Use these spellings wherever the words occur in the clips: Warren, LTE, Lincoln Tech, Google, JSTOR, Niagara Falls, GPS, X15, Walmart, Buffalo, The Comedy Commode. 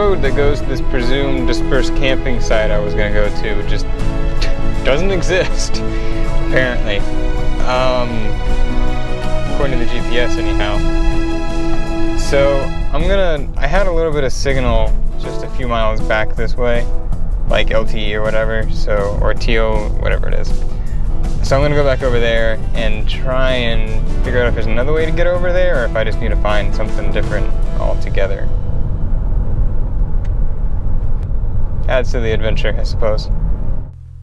road that goes to this presumed dispersed camping site I was going to go to just doesn't exist, apparently. According to the GPS, anyhow. So I had a little bit of signal just a few miles back this way, like LTE or whatever, so, or TO, whatever it is. So I'm gonna go back over there and try and figure out if there's another way to get over there, or if I just need to find something different altogether. Adds to the adventure, I suppose.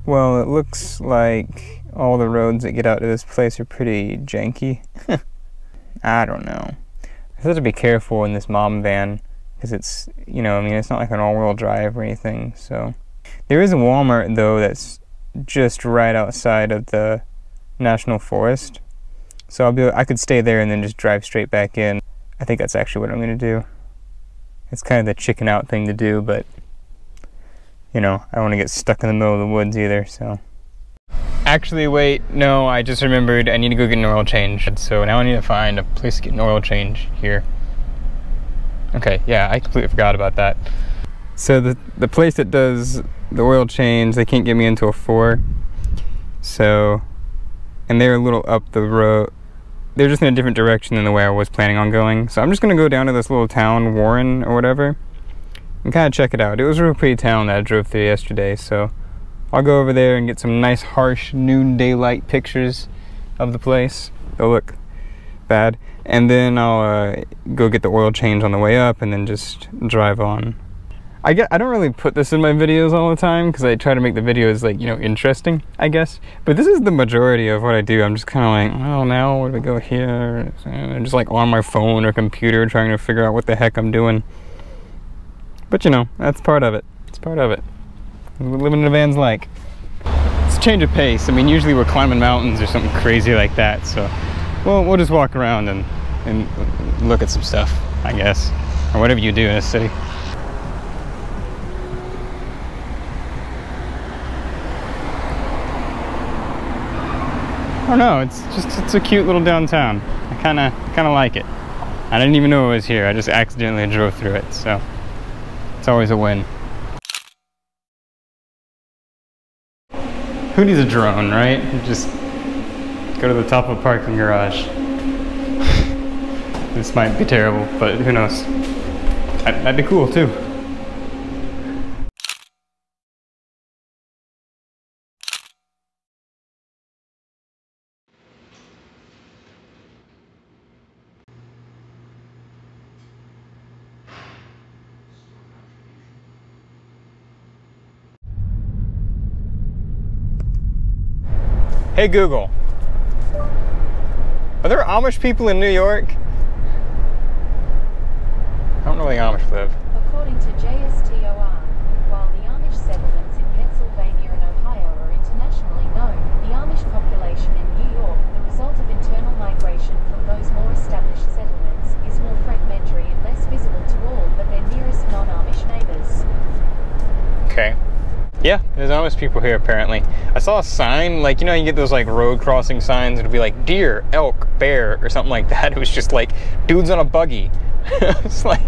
Well, it looks like all the roads that get out to this place are pretty janky. I don't know. I have to be careful in this mom van, because it's, you know, I mean, it's not like an all-wheel drive or anything, so. There is a Walmart, though, that's just right outside of the National Forest. So I could stay there and then just drive straight back in. I think that's actually what I'm gonna do. It's kind of the chicken out thing to do, but, you know, I don't wanna get stuck in the middle of the woods either, so. Actually, wait, no, I just remembered I need to go get an oil change. So now I need to find a place to get an oil change here. Okay, yeah, I completely forgot about that. So the place that does the oil change, they can't get me into a 4. So, and they're a little up the road. They're just in a different direction than the way I was planning on going. So I'm just gonna go down to this little town, Warren or whatever, and kinda check it out. It was a real pretty town that I drove through yesterday, so I'll go over there and get some nice harsh noon daylight pictures of the place. They'll look bad. And then I'll go get the oil change on the way up and then just drive on. I don't really put this in my videos all the time because I try to make the videos, like, you know, interesting, I guess. But this is the majority of what I do. I'm just kind of like, oh, now where do we go here? I'm just like on my phone or computer trying to figure out what the heck I'm doing. But, you know, that's part of it. It's part of it. Living in a van's like. It's a change of pace. I mean, usually we're climbing mountains or something crazy like that, so we'll just walk around and look at some stuff, I guess, or whatever you do in a city. I don't know, it's a cute little downtown. I kinda like it. I didn't even know it was here. I just accidentally drove through it, so it's always a win. Who needs a drone, right? You just go to the top of a parking garage. This might be terrible, but who knows? That'd be cool too. Hey Google, are there Amish people in New York? I don't know where the Amish live. According to JSTOR, while the Amish settlements in Pennsylvania and Ohio are internationally known, the Amish population in New York, the result of internal migration from those more established settlements, is more fragmentary and less visible to all but their nearest non-Amish neighbors. Okay. Yeah, there's Amish people here apparently. I saw a sign, like, you know, you get those like road crossing signs, it'll be like deer, elk, bear, or something like that. It was just like dudes on a buggy. It's like,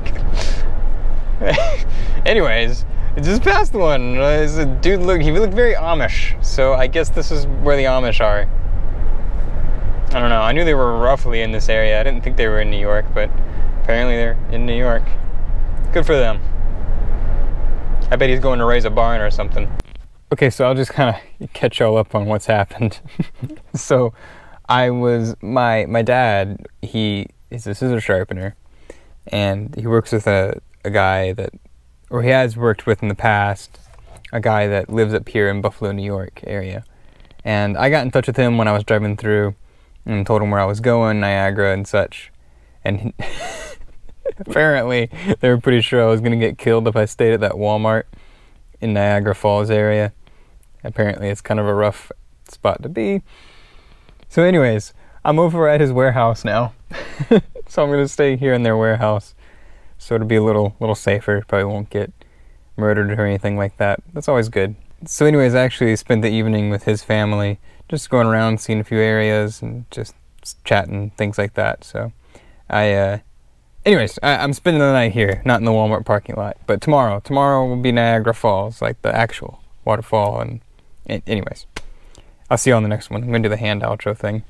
anyways, it just passed one. It's a dude he looked very Amish. So I guess this is where the Amish are. I don't know. I knew they were roughly in this area. I didn't think they were in New York, but apparently they're in New York. Good for them. I bet he's going to raise a barn or something. Okay, so I'll just kind of catch y'all up on what's happened. So my dad, he is a scissor sharpener, and he works with a guy that, or he has worked with in the past, a guy that lives up here in Buffalo, New York area. And I got in touch with him when I was driving through and told him where I was going, Niagara and such. And he apparently, they were pretty sure I was going to get killed if I stayed at that Walmart in Niagara Falls area. Apparently, it's kind of a rough spot to be. So anyways, I'm over at his warehouse now. So I'm going to stay here in their warehouse. So it'll be a little safer. Probably won't get murdered or anything like that. That's always good. So anyways, I actually spent the evening with his family, just going around, seeing a few areas, and just chatting, things like that. So I Anyways, I'm spending the night here, not in the Walmart parking lot, but tomorrow will be Niagara Falls, like the actual waterfall. And anyways, I'll see you on the next one. I'm gonna do the hand outro thing.